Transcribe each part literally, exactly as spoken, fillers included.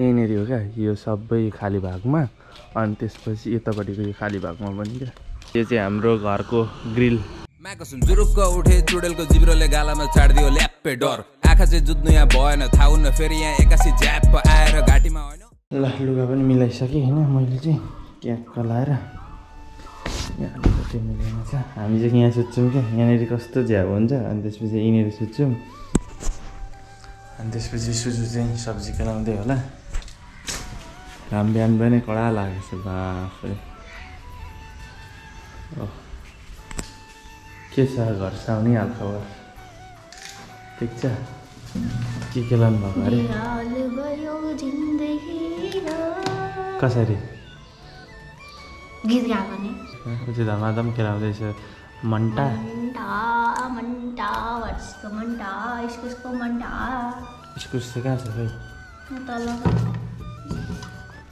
यहीँनेरि हो क्या यो सबै खाली भागमा अनि त्यसपछि यतापटिको यो खाली भागमा पनि के यो चाहिँ हाम्रो घरको ग्रिल माकसुम जुरुक्क उठे चुडेलको जिब्रोले गालामा छाड्दियो ल्याप्पे डर आँखा चाहिँ जुत्नु यहाँ भएन थाउन्न फेरि यहाँ एक्कासी झ्याप आएर घाटीमा हैन ल लुगा पनि मिलाइसके हैन मैले चाहिँ क्याक लाएर यहाँ कति मिलेन छ हामी चाहिँ यहाँ सुत्छौँ के यहाँनेरि कस्तो झ्याप हुन्छ अनि त्यसपछि यहीँनेरि सुत्छौँ अनि त्यसपछि सुजु चाहिँ सब्जी बनाउँदै होला राम बिहान पनि कडा लागेछ बाफरे के छ घर साउनी हालखबर ठिक छ के के लानु भएको अरे कसरी गीत गाएको नि उति धमाधम खेलाउँदैछ मन्टा मन्टा वर्षको मन्टा इस्कुसको मन्टा इस्कुस चाहिँ कहाँ छ खै तल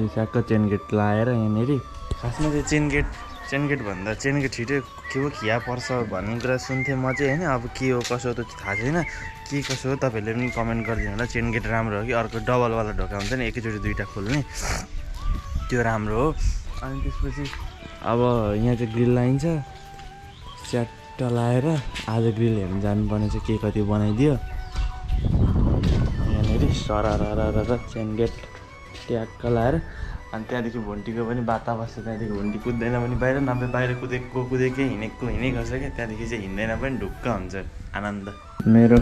यो स्याक्क चेन गेट लाएर यहाँनिर खासमा चाहिँ चेन गेट चेन गेट भन्दा चेन गेट छिटो के हो खिया पर्छ भन्ने कुरा सुन्थेँ म चाहिँ होइन अब के हो कसो त थाहा छैन के कसो हो तपाईँहरूले पनि कमेन्ट गरिदिनु होला चेन गेट राम्रो हो कि अर्को डबलवाला ढोका हुन्छ नि एकैचोटि दुईवटा खोल्ने त्यो राम्रो हो अनि त्यसपछि अब यहाँ चाहिँ ग्रिल लाइन्छ च्याट लाएर आज ग्रिल हेर्नु जानुपर्ने चाहिँ के कति बनाइदियो यहाँनिर सरर चेन गेट ट्याक्क लाएर अनि त्यहाँदेखि भोन्टीको पनि बाता बस्छ त्यहाँदेखि भोन्टी कुद्दैन पनि बाहिर नभए बाहिर कुदेको कुदेकै हिँडेको हिँडै गर्छ क्या त्यहाँदेखि चाहिँ हिँड्दैन पनि ढुक्क हुन्छ आनन्द मेरो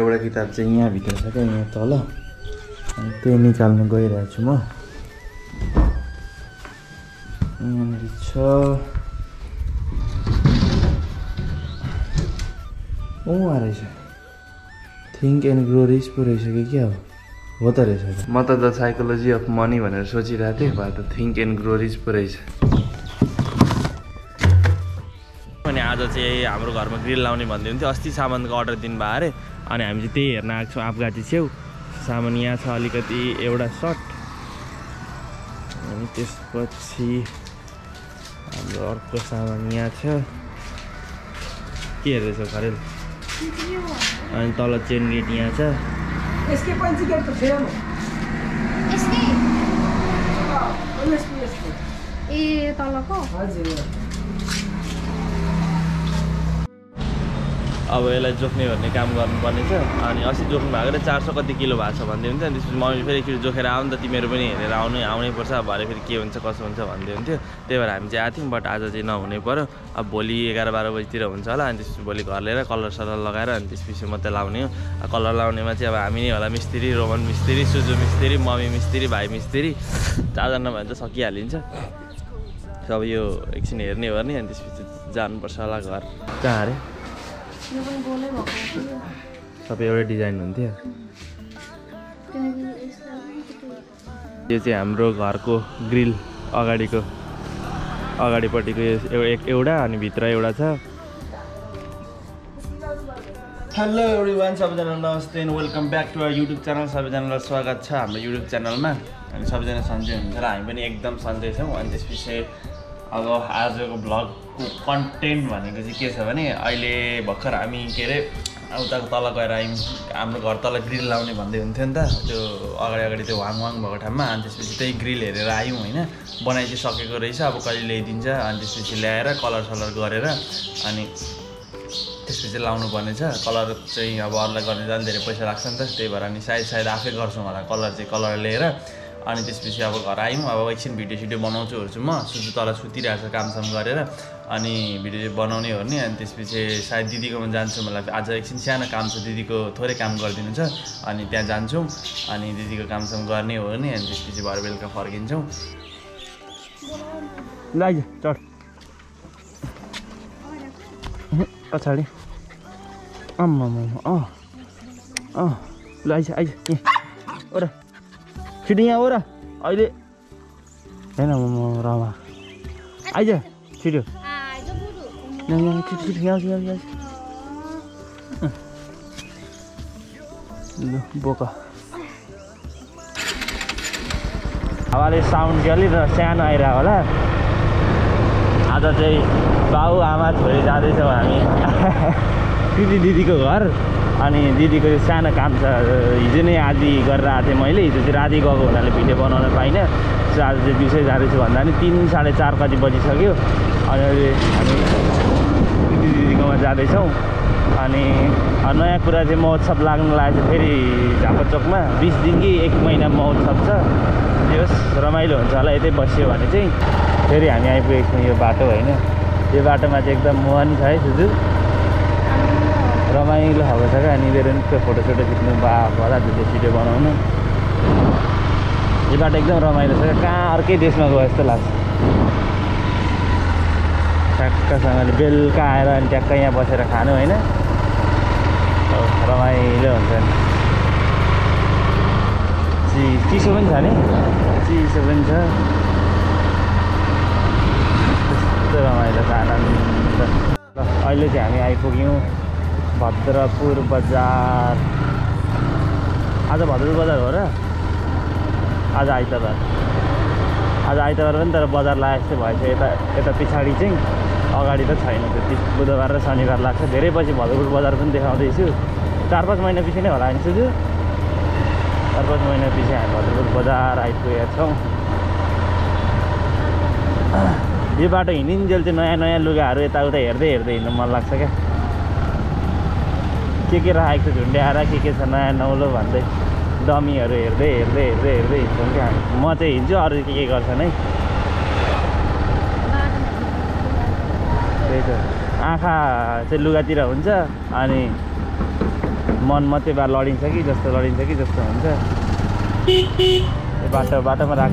एउटा किताब चाहिँ यहाँभित्र छ क्या यहाँ तल अनि त्यो निकाल्नु गइरहेको छु म यहाँनिर छ उहाँ रहेछ थिङ्क एन्ड ग्रो रिच पो रहेछ क्या हो हो त रहेछ म त द साइकोलोजी अफ मनी भनेर सोचिरहेको थिएँ भए त थिङ्क एन्ड ग्रो रिच पो रहेछ अनि आज चाहिँ हाम्रो घरमा ग्रिल लाउने भनिदिनु थियो अस्ति सामानको अर्डर दिनुभयो अरे अनि हामी चाहिँ त्यही हेर्न आएको छौँ आफगाती छेउ सामान यहाँ छ अलिकति एउटा सर्ट अनि त्यसपछि हाम्रो अर्को सामान यहाँ छ के हेर्दैछ खरेल अनि तल चेन गेट यहाँ छ इसके पंच गेट तो फेल इसकी ए तलको हजुर अब यसलाई जोख्ने भन्ने काम गर्नुपर्ने छ अनि अस्ति जोख्नु भएको र चार सौ कति किलो भएको छ भन्दै हुन्थ्यो अनि त्यसपछि मम्मी फेरि एकचोटि जोखेर आऊ नि त तिमीहरू पनि हेरेर आउनु आउनै पर्छ भरे फेरि के हुन्छ कसो हुन्छ भन्दै हुन्थ्यो त्यही भएर हामी चाहिँ आएको थियौँ बट आज चाहिँ नहुनै पऱ्यो अब भोलि एघार बाह्र बजीतिर हुन्छ होला अनि त्यसपछि भोलि घर लिएर कलर सलर लगाएर अनि त्यसपछि मात्रै लाउने हो कलर लाउनेमा चाहिँ अब हामी नै होला मिस्त्री रोमन मिस्त्री सुजु मिस्त्री मम्मी मिस्त्री भाइ मिस्त्री चारजना भयो भने त सकिहालिन्छ अब यो एकछिन हेर्ने हो भने अनि त्यसपछि जानुपर्छ होला घर कहाँ अरे सबै एउटै डिजाइन हुन्थ्यो यो चाहिँ हाम्रो घरको ग्रिल अगाडिको अगाडिपट्टिको यो एउटा अनि भित्र एउटा छ हेलो एभ्रिवान सबैजना नमस्ते and welcome back to our YouTube channel सबैजनालाई स्वागत छ हाम्रो युट्युब च्यानलमा अनि सबैजना सन्चै हुन्छ र हामी पनि एकदम सन्चै छौँ अनि त्यसपछि अब आजको भ्लगको कन्टेन्ट भनेको चाहिँ के छ भने अहिले भर्खर हामी के अरे उताको तल गएर हामी हाम्रो घर तल ग्रिल लाउने भन्दै हुन्थ्यो नि त त्यो अगाडि अगाडि त्यो वाङ वाङ भएको ठाउँमा अनि त्यसपछि त्यही ग्रिल हेरेर आयौँ होइन बनाइ चाहिँ सकेको रहेछ अब कहिले ल्याइदिन्छ अनि त्यसपछि ल्याएर कलर सलर गरेर अनि त्यसपछि लाउनु पर्ने छ कलर चाहिँ अब अरूलाई गर्ने झन् धेरै पैसा लाग्छ नि त त्यही भएर अनि सायद सायद आफै गर्छौँ होला कलर चाहिँ कलर ल्याएर अनि त्यसपछि अब घर आयौँ अब एकछिन भिडियो सिडियो बनाउँछु हेर्छु म सुजु तल सुतिरहेको छ कामसाम गरेर अनि भिडियो बनाउने हो नि अनि त्यसपछि सायद दिदीकोमा जान्छु मलाई आज एकछिन सानो काम छ दिदीको थोरै काम गरिदिनु छ अनि त्यहाँ जान्छौँ अनि दिदीको कामसाम गर्ने हो नि अनि त्यसपछि भरे बेलुका फर्किन्छौँ लाग्यो चढ पछाडि आम्मा अँ अँ ल आइज आइज छिटी यहाँ हो र अहिले हैन रामा आइज छिटो आइज बुढो न छिटी यहाँ यहाँ ल बोका हावाले साउन्ड गल्ली र सानो आइरा होला आज चाहिँ बाउ आमा छोरी जादै छौ हामी दिदी दिदीको घर अनि दिदीको सानो काम छ हिजो नै आधी गरेर आथे मैले हिजो चाहिँ राति गएको हुनाले भिडियो बनाउन पाइनँ सो आज चाहिँ बिसै जाँदैछु भन्दा नि तिन साढे चार कति बजिसक्यो अनि हामी दिदी दिदीकोमा जाँदैछौँ अनि नयाँ कुरा चाहिँ महोत्सव लाग्न लागेको छ फेरि झापाचोकमा बिस दिन कि एक महिना महोत्सव छ त्यस रमाइलो हुन्छ होला यतै बस्यो भने चाहिँ फेरि हामी आइपुगेको छौँ यो बाटो होइन यो बाटोमा चाहिँ एकदम मोहन छ है सुजु रमाइलो खालको छ क्या अनि बेरुनको फोटोसोटो खिच्नु बाफ होला भिडियो भिडियो बनाउनु यो बाटो एकदम रमाइलो छ कहाँ अर्कै देशमा गयो जस्तो लाग्छ ठ्याक्कसँगले बेलुका आएर अनि ट्याक्क यहाँ बसेर खानु होइन रमाइलो हुन्छ नि ची चिसो पनि छ नि चिसो पनि छ त्यस्तो रमाइलो छ आनन्द ल अहिले चाहिँ हामी आइपुग्यौँ भद्रपुर बजार आज भद्रपुर बजार हो र आज आइतबार आज आइतबार पनि तर बजार लाग्यो जस्तो भएछ यता यता पछाडि चाहिँ अगाडि त छैन त्यति बुधबार र शनिबार लाग्छ धेरै पछि भद्रपुर बजार पनि देखाउँदैछु चार पाँच महिना पछि नै होला नि सुजु चार पाँच महिना पछि हामी भद्रपुर बजार आइपुगेका छौँ यो बाटो हिँडिन्जेल चाहिँ नयाँ नयाँ लुगाहरू यताउता हेर्दै हेर्दै हिँड्नु मन लाग्छ क्या के के राखेको छ झुन्ड्याएर के के छ नयाँ नौलो भन्दै डमीहरू हेर्दै हेर्दै हेर्दै हेर्दै हिँड्छौँ क्या म चाहिँ हिँड्छु अरू के के गर्छन् है त्यही त आँखा चाहिँ लुगातिर हुन्छ अनि मन मात्रै बा लडिन्छ कि जस्तो लडिन्छ कि जस्तो हुन्छ बाटो बाटोमा राख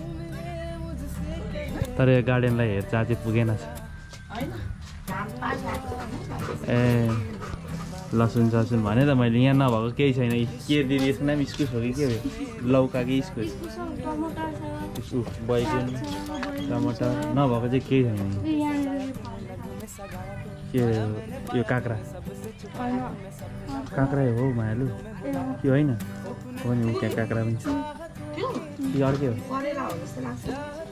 तर यो गार्डनलाई हेर्दा अझै पुगेन ए लसुन ससुन भने त मैले यहाँ नभएको केही छैन के दिदी यसको नाम इस्कुस हो कि के हो लौका कि इस्कुस इस्कुस बैगुन टमाटर नभएको चाहिँ केही छैन के यो काँक्रा काँक्रा हो मायालु त्यो होइन हो नि ऊ त्यहाँ काँक्रा पनि छ यो अर्कै हो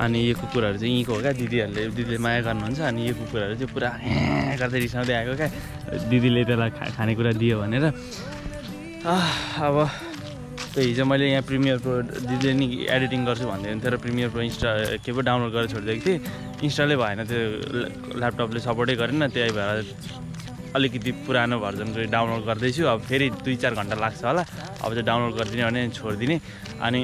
अनि यो कुकुरहरू चाहिँ यहीँको हो क्या दिदीहरूले दिदीले माया गर्नुहुन्छ अनि यो कुकुरहरू चाहिँ पुरा गर्दै रिसाउँदै आएको क्या दिदीले त्यसलाई खा खानेकुरा दियो भनेर अब त्यो हिजो मैले यहाँ प्रिमियर प्रो दिदीले नि एडिटिङ गर्छु भन्दै हुन्थ्यो र प्रिमियर प्रो इन्स्टा के पो डाउनलोड गरेर छोडिदिएको थिएँ इन्स्टाले भएन त्यो ल्यापटपले सपोर्टै गरेन त्यही भएर अलिकति पुरानो भर्जनको डाउनलोड गर्दैछु अब फेरि दुई चार घन्टा लाग्छ होला अब चाहिँ डाउनलोड गरिदिने भने छोडिदिने अनि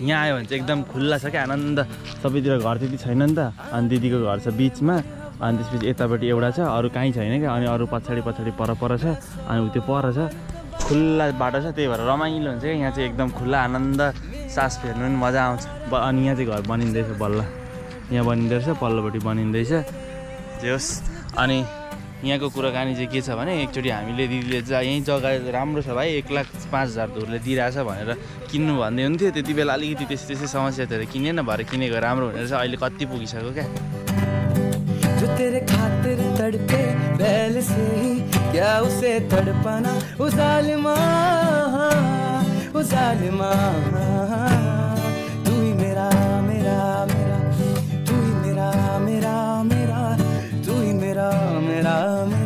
यहाँ आयो भने चाहिँ एकदम खुल्ला छ क्या आनन्द सबैतिर घर त्यति छैन नि त अनि दिदीको घर छ बिचमा अनि त्यसपछि यतापट्टि एउटा छ अरू काहीँ छैन क्या अनि अरू पछाडि पछाडि पर पर छ अनि त्यो पर छ खुल्ला बाटो छ त्यही भएर रमाइलो हुन्छ क्या यहाँ चाहिँ एकदम खुल्ला आनन्द सास फेर्नु पनि मजा आउँछ अनि यहाँ चाहिँ घर बनिँदैछ बल्ल यहाँ बनिँदैछ पल्लोपट्टि बनिँदैछ जे होस् अनि यहाँको कुराकानी चाहिँ के छ भने एकचोटि हामीले दिदीले चाहिँ यहीँ जग्गा राम्रो छ भाइ एक लाख पाँच हजार धुरले दिइरहेछ भनेर किन्नु भन्दै हुन्थ्यो त्यति बेला अलिकति त्यस्तै त्यस्तै समस्या थियो किनेन भएर किनेको राम्रो हुने रहेछ अहिले कति पुगिसक्यो क्या क्या उसे तड़पाना उजालिमा उजालिमा तू ही मेरा मेरा मेरा तू ही मेरा मेरा मेरा तू ही मेरा मेरा